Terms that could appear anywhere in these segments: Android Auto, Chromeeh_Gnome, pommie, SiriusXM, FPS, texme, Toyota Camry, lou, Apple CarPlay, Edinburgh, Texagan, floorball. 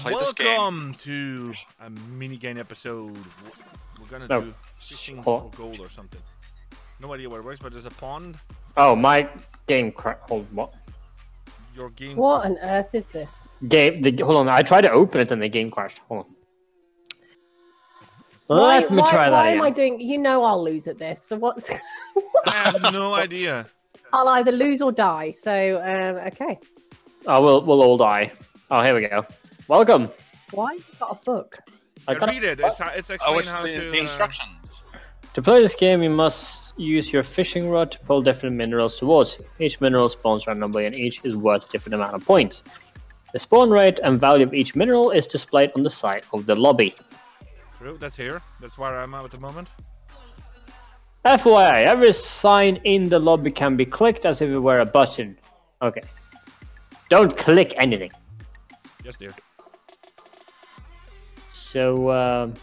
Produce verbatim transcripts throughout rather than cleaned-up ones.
play Welcome this game. Welcome to a minigame episode. We're gonna no. do fishing oh. for gold or something. No idea where it works, but there's a pond. Oh, my game crap. Hold what? Your game. What on earth is this? Game. The, hold on. I tried to open it and the game crashed. Hold on. Why, Let me why, try why that. Why am again. I doing? You know, I'll lose at this. So what's? I have no idea. I'll either lose or die. So um, okay. Oh, we'll we'll all die. Oh, here we go. Welcome. Why have you got a book? I, I got read a... it. It's, it's explaining oh, it's how the, to, the instructions. Uh... To play this game, you must use your fishing rod to pull different minerals towards you. Each mineral spawns randomly, and each is worth a different amount of points. The spawn rate and value of each mineral is displayed on the side of the lobby. True. That's here. That's where I'm at at the moment. F Y I, every sign in the lobby can be clicked as if it were a button. Okay. Don't click anything. Yes, dear. So, um...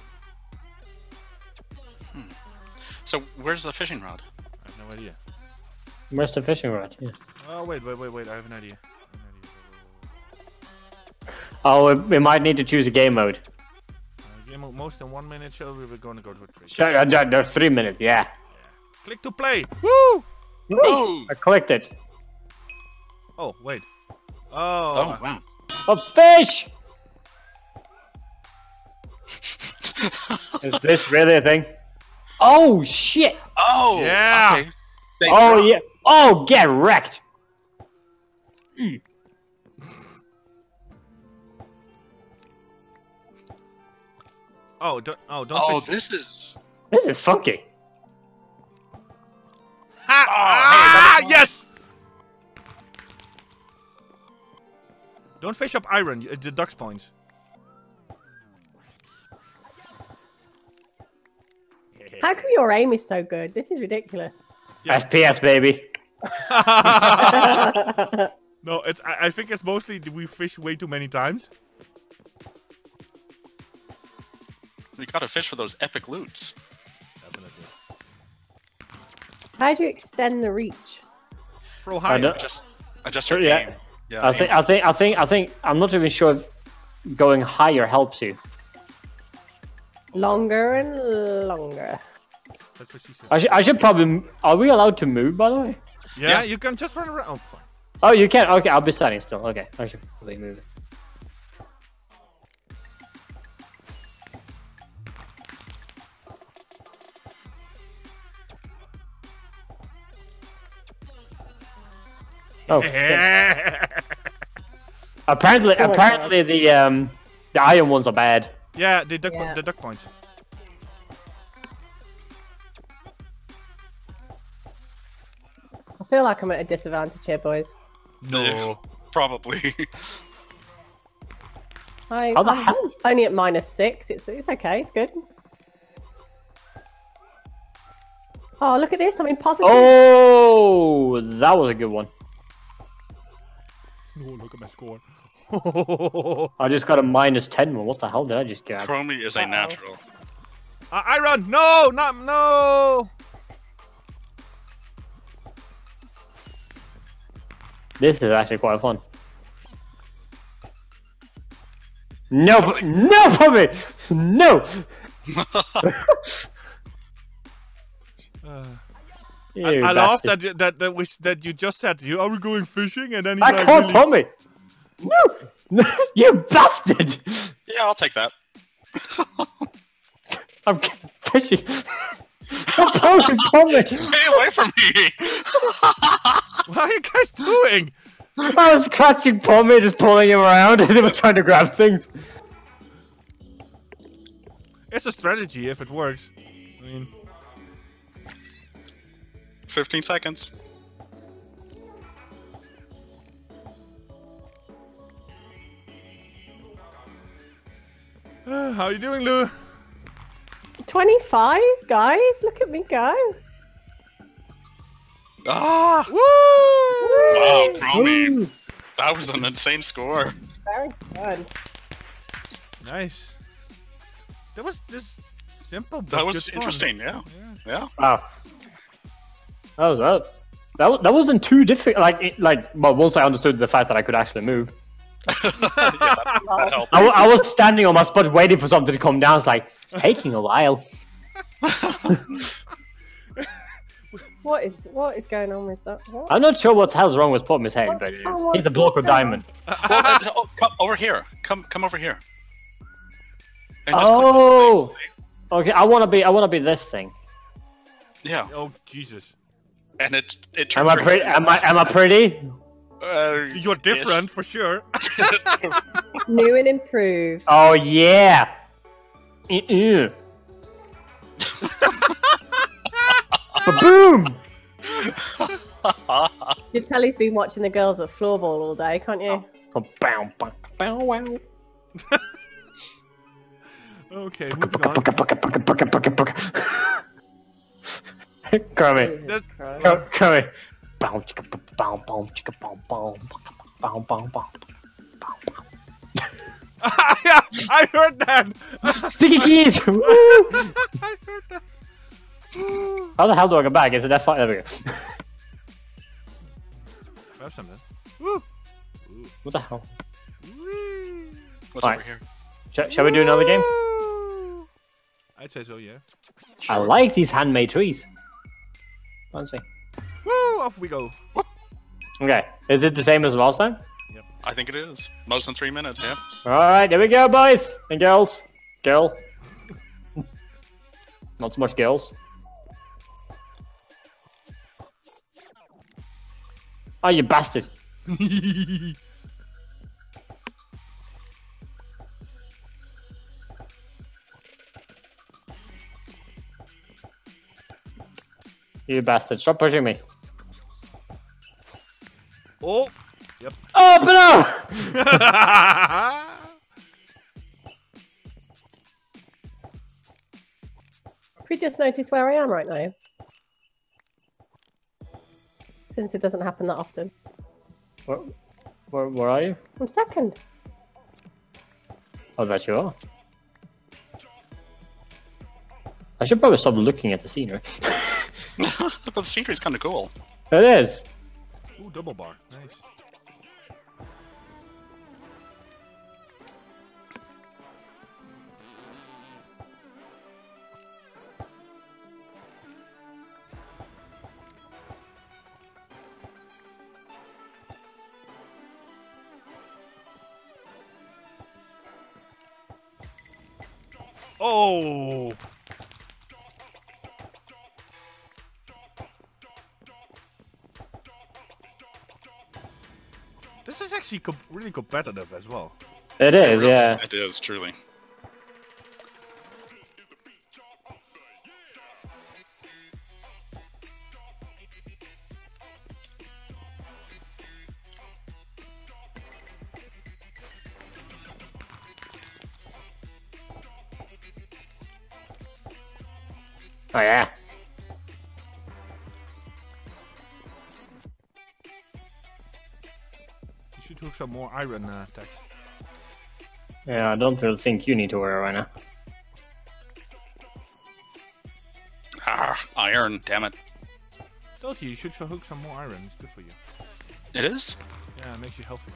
Hmm. So, where's the fishing rod? I have no idea. Where's the fishing rod? Yeah. Oh, wait, wait, wait, wait. I have an idea. I have an idea. Oh, we might need to choose a game mode. Uh, game mode, most in one minute, so we were going to go to a tree. Sure, uh, there's three minutes, yeah. yeah. Click to play! Woo! Woo! I clicked it. Oh, wait. Oh, oh wow. A fish! Is this really a thing? Oh, shit! Oh! Yeah! Okay. Oh, yeah! Oh, get wrecked! Mm. Oh, don't, oh, don't Oh, fish. This is... This is funky. Ha! Oh, ah, hey, yes! Don't fish up iron, it deducts points. How come your aim is so good? This is ridiculous. Yeah. F P S, baby. No, it's. I, I think it's mostly we fish way too many times. We gotta fish for those epic loots. Definitely. How do you extend the reach? Throw high. I just, I just heard yeah. aim. Yeah, I, I think I think I think I think I'm not even sure if going higher helps you. Longer and longer. That's what she said. I should I should probably. Are we allowed to move? By the way. Yeah, yeah. You can just run around. Oh, fine. Oh, you can. Okay, I'll be standing still. Okay, I should probably move it. Oh. apparently, oh apparently God. the um, the iron ones are bad. Yeah, the duck, yeah. the duck points. I feel like I'm at a disadvantage here, boys. No, probably. I, How the I'm hell? Only at minus six. It's it's okay. It's good. Oh, look at this! I'm in positive. Oh, that was a good one. Oh, look at my score. I just got a minus ten one. What the hell did I just get? Chromeeh is uh-oh. a natural. Uh, I run! No! Not no! This is actually quite fun. No! Really? No, Pommie! No! uh. You I, I laughed that that that, was, that you just said you are we going fishing and then you I like, can't really... Pommie. No, no, you bastard! Yeah, I'll take that. I'm fishing. I'm posing Pommie. Stay away from me! What are you guys doing? I was catching Pommie, just pulling him around, and he was trying to grab things. It's a strategy if it works. I mean. Fifteen seconds. Uh, how are you doing, Lou? Twenty-five, guys. Look at me go. Ah! Woo! Woo! Wow, Chromeeh. That was an insane score. Very good. Nice. That was just simple. But that was good interesting. Fun. Yeah. Yeah. Wow. That was that. That, that wasn't too difficult. Like, it, like, well, once I understood the fact that I could actually move. I, w I was standing on my spot waiting for something to come down. It's like, it's taking a while. What is what is going on with that? What? I'm not sure what the hell's wrong with Pommie's head. Oh, he's a block of diamond. Uh, uh, oh, come over here. Come come over here. And just oh. Okay, I want to be I want to be this thing. Yeah. Oh Jesus. And it it turns. Am I pretty? Am I am I pretty? Uh, You're different yes. for sure. New and improved. Oh yeah. Uh-uh. Boom! You tell he's been watching the girls at floorball all day, can't you? Oh. Bow, bow, bow, wow. Okay, moving on. Chromeeh. Chromeeh. Bow, chicka, bow, bow, chicka, bow, bow, bow, bow, bow, bow. I heard that! Sticky keys! I heard that! How the hell do I go back? Is it that far? There we go. Grab something. Woo. What the hell? What's right. over here? Sh shall Woo. we do another game? I'd say so, yeah. Sure. I like these handmade trees. Fancy. Woo! Off we go. Woo. Okay. Is it the same as last time? Yep. I think it is. Less than three minutes, yeah. Alright, there we go, boys and girls. Girl. Not so much girls. Oh, you bastard! You bastard! Stop pushing me! Oh! Yep. Oh, but no! We just noticed where I am right now. Since it doesn't happen that often. Where, where, where are you? I'm second. Oh, that you are. I should probably stop looking at the scenery. But the scenery is kind of cool. It is. Ooh, double bar. Nice. Oh! This is actually co really competitive as well. It is, it really, yeah. It is, truly. Oh yeah. You should hook some more iron uh, attacks. Yeah, I don't really think you need to wear it right now. Ah, iron, damn it. Told you, you should hook some more iron, it's good for you. It is? Yeah, it makes you healthy.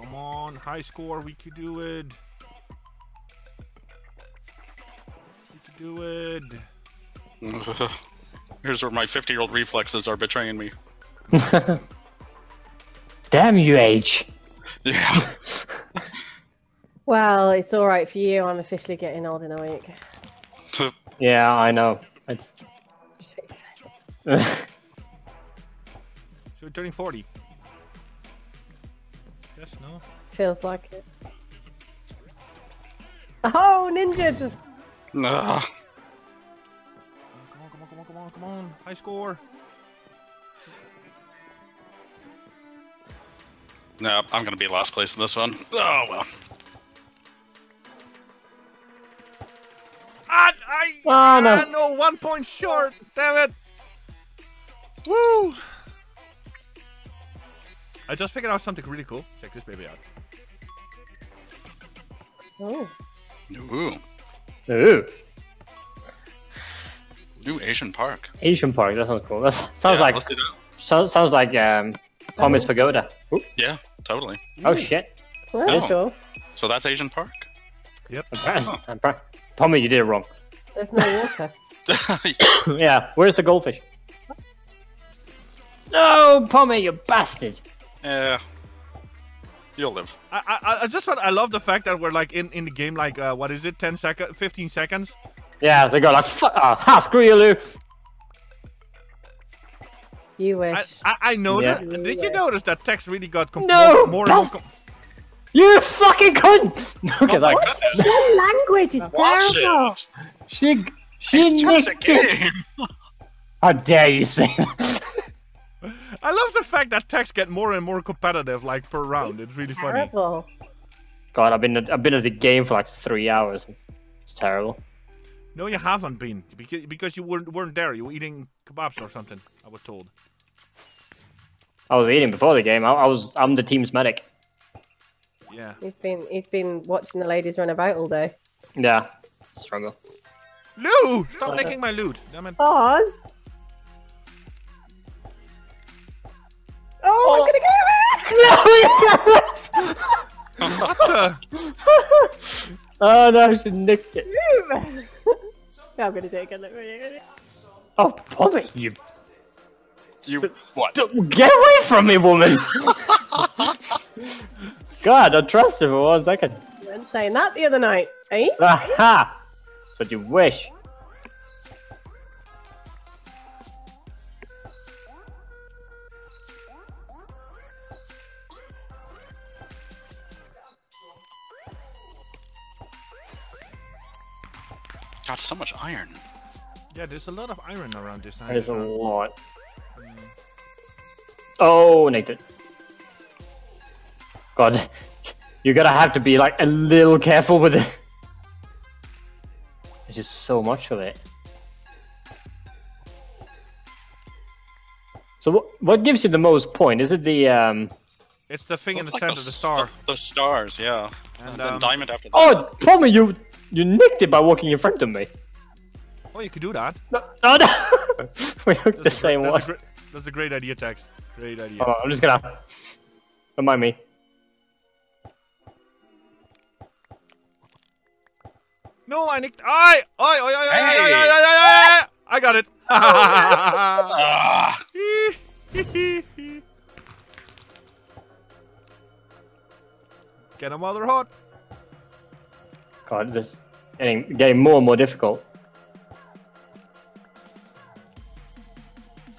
Come on, high score, we can do it. Do it. Here's where my fifty-year-old reflexes are betraying me. Damn you, age. Yeah. Well, it's all right for you. I'm officially getting old in a week. Yeah, I know. It's... So you're turning forty. Yes, no. Feels like it. Oh, ninjas! Nah. Come on, come on, come on, come on, come on. High score. No, I'm going to be last place in this one. Oh, well. Ah, I, oh, no. I know, one point short. Damn it. Woo. I just figured out something really cool. Check this baby out. Oh. Ooh. Ooh. Ooh. New Asian Park. Asian Park, that sounds cool. That sounds yeah, like so, sounds like um, Pommee's Pagoda. Ooh. Yeah, totally. Oh shit! No. So that's Asian Park. Yep. Oh. Pommie, you did it wrong. There's no water. Yeah, where's the goldfish? No, Pommie, you bastard! Yeah. You'll live. I, I I just thought I love the fact that we're like in in the game like uh, what is it ten seconds, fifteen seconds. Yeah, they go like fuck off. Ha, screw you, Lou. You wish. I I, I know yeah. that. Did you notice that text really got com no, more more com you fucking cunt! Okay, like your language is Watch terrible. It. She she it's just a game. How dare you say that? I love the fact that texts get more and more competitive, like per round. It's really terrible. funny. God, I've been I've been at the game for like three hours. It's, it's terrible. No, you haven't been because because you weren't weren't there. You were eating kebabs or something. I was told. I was eating before the game. I, I was I'm the team's medic. Yeah. He's been he's been watching the ladies run about all day. Yeah. Struggle. Lou, stop licking my loot. Damn it. Oz. Oh, oh, I'm gonna get away! Oh no, she nicked it. No, I'm gonna take a look. Oh, Pommie, you. You. What? Get away from me, woman! God, I trust her for one second. You weren't saying that the other night, eh? Aha! That's what you wish. Got so much iron. Yeah, there's a lot of iron around this time. There's a lot. Mm. Oh, Nathan. God, you're gonna have to be like a little careful with it. There's just so much of it. So what, what gives you the most point? Is it the um? It's the thing in the like center, the, the star. The, the stars, yeah. And, and then um... diamond after that. Oh, Pommie, you. You nicked it by walking in front of me. Oh, you could do that. No, oh, no. We hooked the same one. That's, that's a great idea, Tex. Great idea. Oh, I'm just gonna. Don't mind me. No, I nicked. I. Oi, oi, oi, oi, hey. oi, oi, oi, oi, oi. I got it. Get 'em while they're hot. God, this is getting, getting more and more difficult.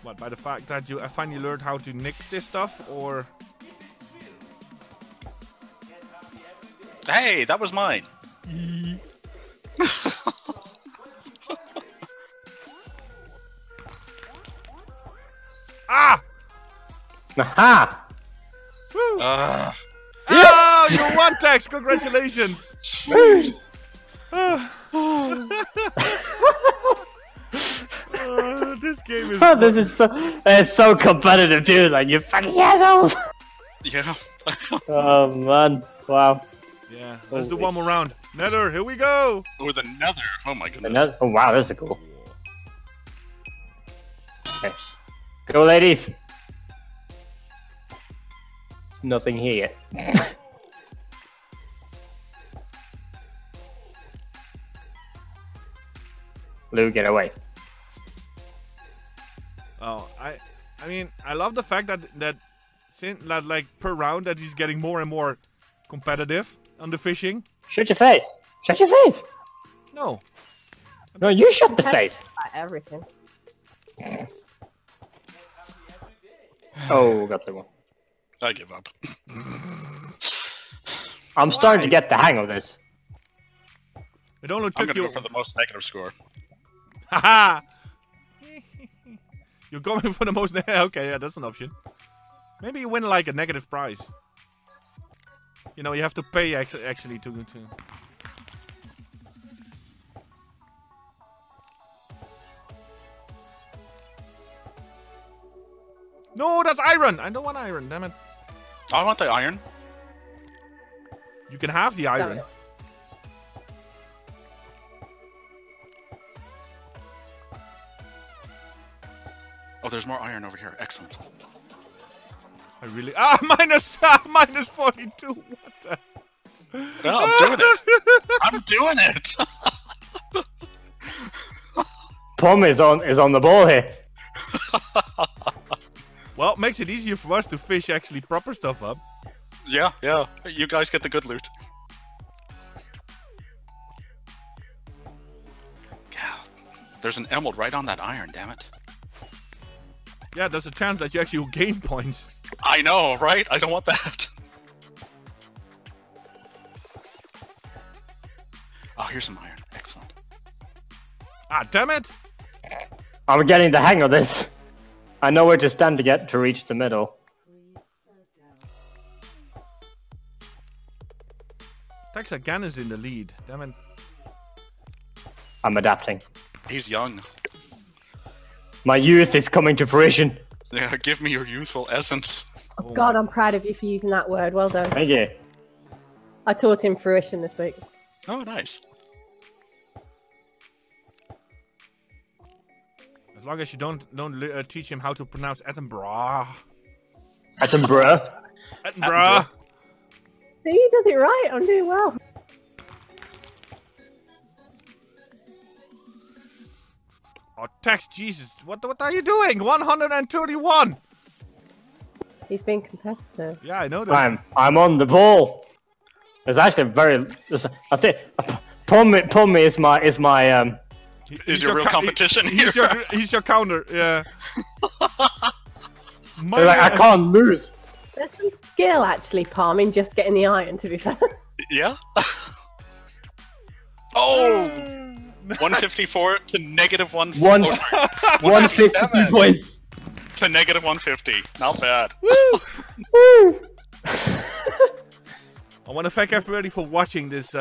What, by the fact that you I finally learned how to nick this stuff, or...? Hey, that was mine! Ah! Aha! Woo! Uh. Oh, you won, Tex! Congratulations! uh, this game is. This is so. It's so competitive, dude. Like you fucking assholes. Yeah. Oh man! Wow. Yeah. Let's Holy. do one more round. Nether, here we go. With another. Oh my goodness. Another? Oh wow, this is cool. Okay. Go, ladies. There's nothing here yet. Lou, get away. Oh, I, I mean, I love the fact that that, that like per round that he's getting more and more competitive on the fishing. Shut your face! Shut your face! No. No, you shut the face. Everything. Oh, got the one. I give up. I'm starting Why? to get the hang of this. It only took I'm gonna you go for the most negative score. Haha! You're going for the most. Okay, yeah, that's an option. Maybe you win like a negative prize. You know, you have to pay actually to. to... No, that's iron. I don't want iron. Damn it! I want the iron. You can have the iron. Sorry. Oh, there's more iron over here. Excellent. I really... Ah, minus, ah, minus forty-two. What the... No, I'm doing it. I'm doing it. Pom is on is on the ball here. Well, it makes it easier for us to fish actually proper stuff up. Yeah, yeah. You guys get the good loot. Yeah. There's an emerald right on that iron, damn it. Yeah, there's a chance that you actually will gain points. I know, right? I don't want that. Oh, here's some iron. Excellent. Ah, damn it! I'm getting the hang of this. I know where to stand to get to reach the middle. Texagan is in the lead. Damn it. I'm adapting. He's young. My youth is coming to fruition. Yeah, give me your youthful essence. Oh, God, I'm proud of you for using that word. Well done. Thank you. I taught him fruition this week. Oh, nice. As long as you don't don't uh, teach him how to pronounce Edinburgh. Edinburgh. Edinburgh. See, he does it right. I'm doing well. Oh, Tex, Jesus, what what are you doing? one hundred thirty-one. He's being competitive. Yeah, I know that. I'm I'm on the ball. There's actually very. I think Pommie Pommie is my is my um. He's is your, your real competition he, here? He's your, he's your counter, yeah. They're like, I can't lose. There's some skill, actually, Palm, in just getting the iron, to be fair. Yeah? Oh! one fifty-four to negative one forty. one fifty points. To negative one fifty. Not bad. Woo! Woo! I want to thank everybody for watching this uh,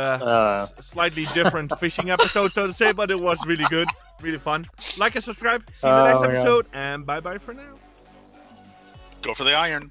uh. slightly different fishing episode, so to say, but it was really good, really fun. Like and subscribe. See you in the next episode, and bye bye for now. Go for the iron.